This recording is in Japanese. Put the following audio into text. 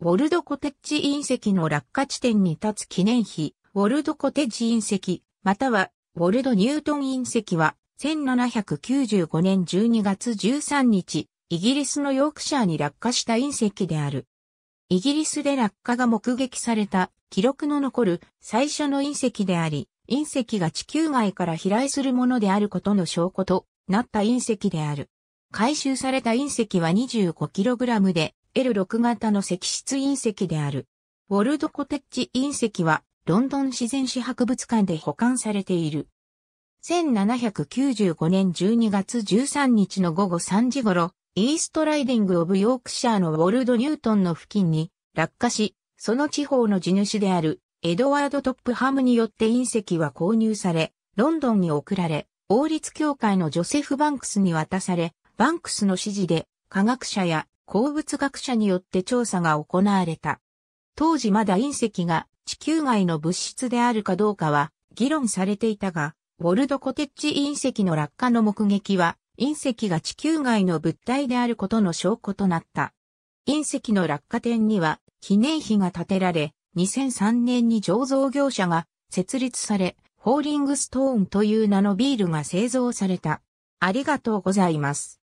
ウォルドコテッジ隕石の落下地点に立つ記念碑、ウォルドコテッジ隕石、またはウォルド・ニュートン隕石は、1795年12月13日、イギリスのヨークシャーに落下した隕石である。イギリスで落下が目撃された記録の残る最初の隕石であり、隕石が地球外から飛来するものであることの証拠となった隕石である。回収された隕石は 25kg で L6 型の石質隕石である。ウォルドコテッジ隕石はロンドン自然史博物館で保管されている。1795年12月13日の午後3時頃、イーストライディング・オブ・ヨークシャーのウォルド・ニュートンの付近に落下し、その地方の地主であるエドワード・トップハムによって隕石は購入され、ロンドンに送られ、王立協会のジョセフ・バンクスに渡され、バンクスの指示で科学者や鉱物学者によって調査が行われた。当時まだ隕石が地球外の物質であるかどうかは議論されていたが、ウォルドコテッジ隕石の落下の目撃は、隕石が地球外の物体であることの証拠となった。隕石の落下点には記念碑が建てられ、2003年に醸造業者が設立され、ホーリングストーンという名のビールが製造された。ありがとうございます。